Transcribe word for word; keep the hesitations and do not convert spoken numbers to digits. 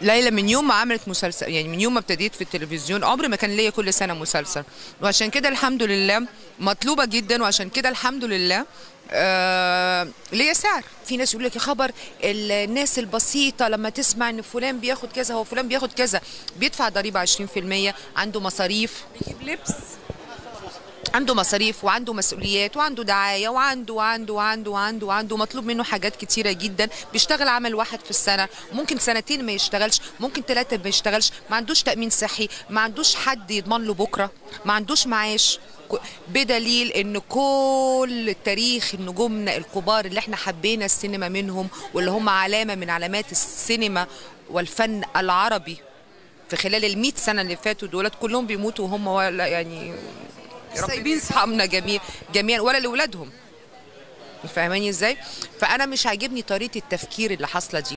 ليلى من يوم ما عملت مسلسل، يعني من يوم ما ابتديت في التلفزيون عمري ما كان ليا كل سنه مسلسل، وعشان كده الحمد لله مطلوبه جدا، وعشان كده الحمد لله آه ليا سعر. في ناس يقول لك يا خبر الناس البسيطه لما تسمع ان فلان بياخد كذا، هو فلان بياخد كذا، بيدفع ضريبه عشرين في المية، عنده مصاريف، بيجيب لبس، عنده مصاريف وعنده مسؤوليات وعنده دعايه وعنده وعنده وعنده وعنده وعنده مطلوب منه حاجات كتيره جدا. بيشتغل عمل واحد في السنه، ممكن سنتين ما يشتغلش، ممكن ثلاثه ما يشتغلش، ما عندوش تامين صحي، ما عندوش حد يضمن له بكره، ما عندوش معاش، بدليل ان كل تاريخ نجومنا الكبار اللي احنا حبينا السينما منهم واللي هم علامه من علامات السينما والفن العربي في خلال ال مية سنة اللي فاتوا دولت كلهم بيموتوا وهم ولا يعني سايبين صحابنا جميع جميعا ولا لاولادهم. فاهماني ازاي؟ فانا مش عاجبني طريقه التفكير اللي حاصله دي.